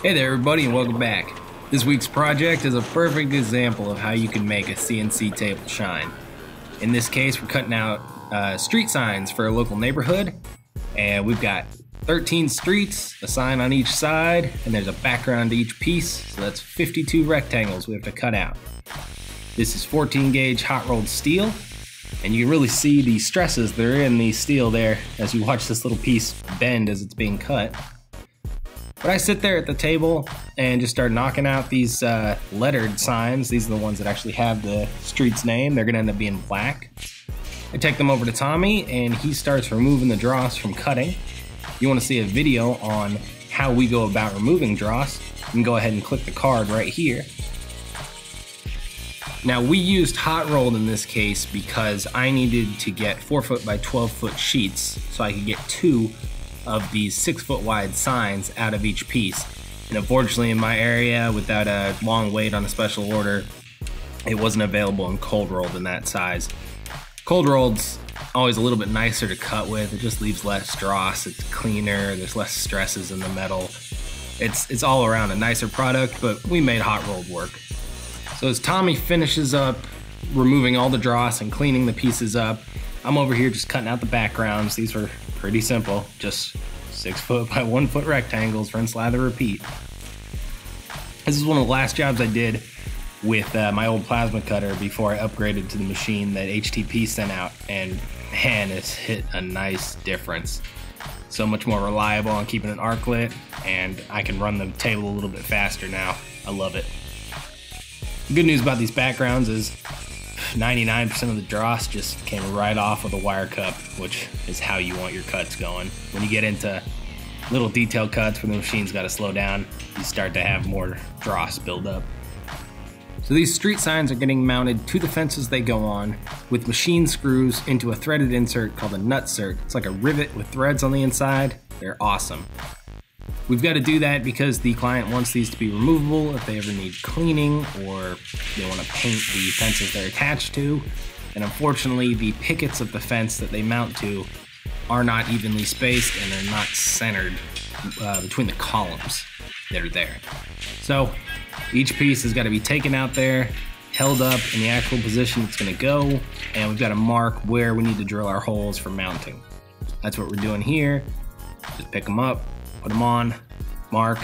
Hey there everybody and welcome back. This week's project is a perfect example of how you can make a CNC table shine. In this case we're cutting out street signs for a local neighborhood, and we've got 13 streets, a sign on each side, and there's a background to each piece, so that's 52 rectangles we have to cut out. This is 14 gauge hot rolled steel, and you can really see the stresses that are in the steel there as you watch this little piece bend as it's being cut. But I sit there at the table and just start knocking out these lettered signs. These are the ones that actually have the street's name. They're gonna end up being black. I take them over to Tommy and he starts removing the dross from cutting. If you wanna see a video on how we go about removing dross, you can go ahead and click the card right here. Now we used hot rolled in this case because I needed to get 4-foot by 12-foot sheets so I could get two of these 6-foot wide signs out of each piece. And unfortunately in my area, without a long wait on a special order, it wasn't available in cold rolled in that size. Cold rolled's always a little bit nicer to cut with. It just leaves less dross, it's cleaner, there's less stresses in the metal. It's all around a nicer product, but we made hot rolled work. So as Tommy finishes up removing all the dross and cleaning the pieces up, I'm over here just cutting out the backgrounds. These were pretty simple, just 6-foot by 1-foot rectangles, rinse, lather, repeat. This is one of the last jobs I did with my old plasma cutter before I upgraded to the machine that HTP sent out, and man, it's hit a nice difference. So much more reliable on keeping an arc lit, and I can run the table a little bit faster now. I love it. The good news about these backgrounds is 99% of the dross just came right off with a wire cup, which is how you want your cuts going. When you get into little detail cuts where the machine's got to slow down, you start to have more dross build up. So these street signs are getting mounted to the fences they go on with machine screws into a threaded insert called a nutsert. It's like a rivet with threads on the inside. They're awesome. We've got to do that because the client wants these to be removable if they ever need cleaning or they want to paint the fences they're attached to. And unfortunately, the pickets of the fence that they mount to are not evenly spaced and they're not centered between the columns that are there. So each piece has got to be taken out there, held up in the actual position it's going to go, and we've got to mark where we need to drill our holes for mounting. That's what we're doing here. Just pick them up, put them on, mark,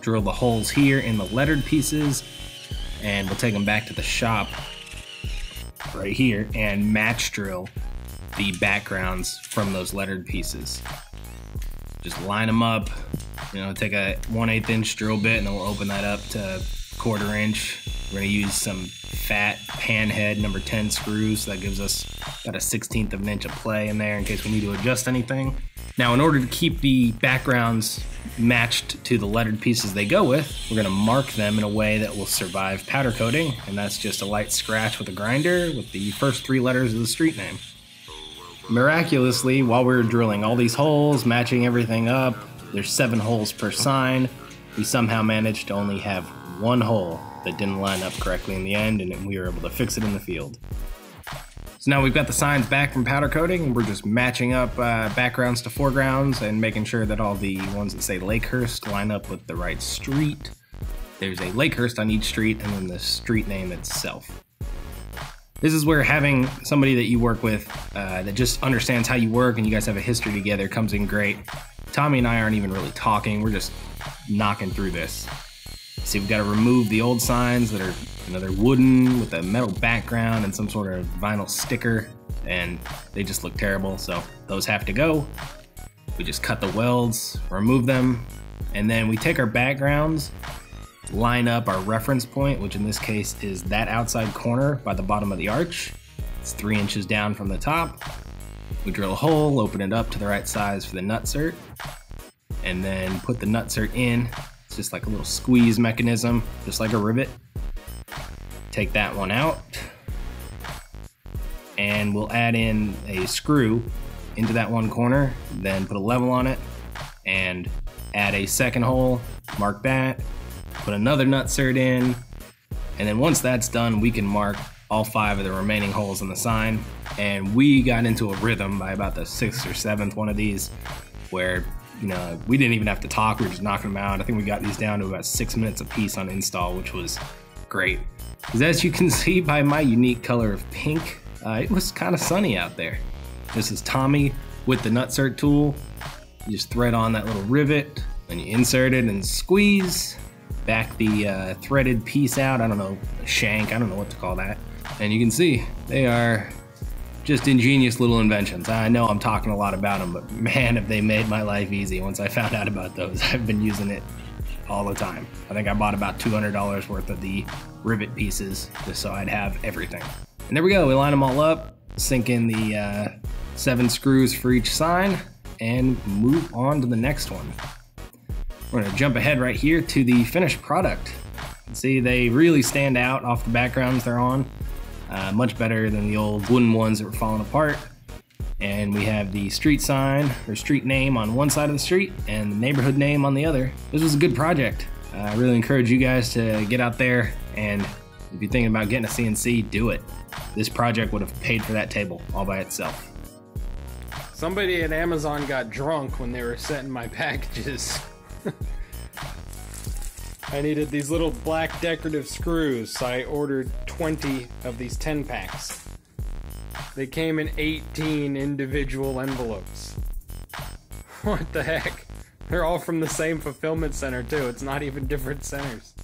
drill the holes here in the lettered pieces, and we'll take them back to the shop right here and match drill the backgrounds from those lettered pieces. Just line them up, you know, take a 1/8" drill bit and then we'll open that up to 1/4". We're gonna use some fat pan head number 10 screws, so that gives us about a 1/16" of play in there in case we need to adjust anything. Now, in order to keep the backgrounds matched to the lettered pieces they go with, we're gonna mark them in a way that will survive powder coating, and that's just a light scratch with a grinder with the first 3 letters of the street name. Miraculously, while we were drilling all these holes, matching everything up, there's 7 holes per sign, we somehow managed to only have 1 hole that didn't line up correctly in the end, and we were able to fix it in the field. So now we've got the signs back from powder coating, and we're just matching up backgrounds to foregrounds and making sure that all the ones that say Lakehurst line up with the right street. There's a Lakehurst on each street and then the street name itself. This is where having somebody that you work with that just understands how you work and you guys have a history together comes in great. Tommy and I aren't even really talking, we're just knocking through this. See, we've got to remove the old signs that are, you know, they're wooden with a metal background and some sort of vinyl sticker, and they just look terrible, so those have to go. We just cut the welds, remove them, and then we take our backgrounds, line up our reference point, which in this case is that outside corner by the bottom of the arch. It's 3 inches down from the top. We drill a hole, open it up to the right size for the nutsert, and then put the nutsert in. It's just like a little squeeze mechanism, just like a rivet. Take that one out, and we'll add in a screw into that one corner, then put a level on it, and add a second hole, mark that, put another nutsert in, and then once that's done, we can mark all 5 of the remaining holes in the sign. And we got into a rhythm by about the 6th or 7th one of these, where you know, we didn't even have to talk. We were just knocking them out. I think we got these down to about 6 minutes a piece on install, which was great. Because as you can see by my unique color of pink, it was kind of sunny out there. This is Tommy with the nutsert tool. You just thread on that little rivet, and you insert it and squeeze back the threaded piece out. I don't know, a shank, I don't know what to call that. And you can see they are just ingenious little inventions. I know I'm talking a lot about them, but man, have they made my life easy once I found out about those. I've been using it all the time. I think I bought about $200 worth of the rivet pieces just so I'd have everything. And there we go, we line them all up, sink in the 7 screws for each sign, and move on to the next one. We're gonna jump ahead right here to the finished product. You can see they really stand out off the backgrounds they're on. Much better than the old wooden ones that were falling apart. And we have the street sign or street name on one side of the street and the neighborhood name on the other. This was a good project. I really encourage you guys to get out there, and if you're thinking about getting a CNC, do it. This project would have paid for that table all by itself. Somebody at Amazon got drunk when they were setting my packages. I needed these little black decorative screws, so I ordered 20 of these 10 packs. They came in 18 individual envelopes. What the heck? They're all from the same fulfillment center too, it's not even different centers.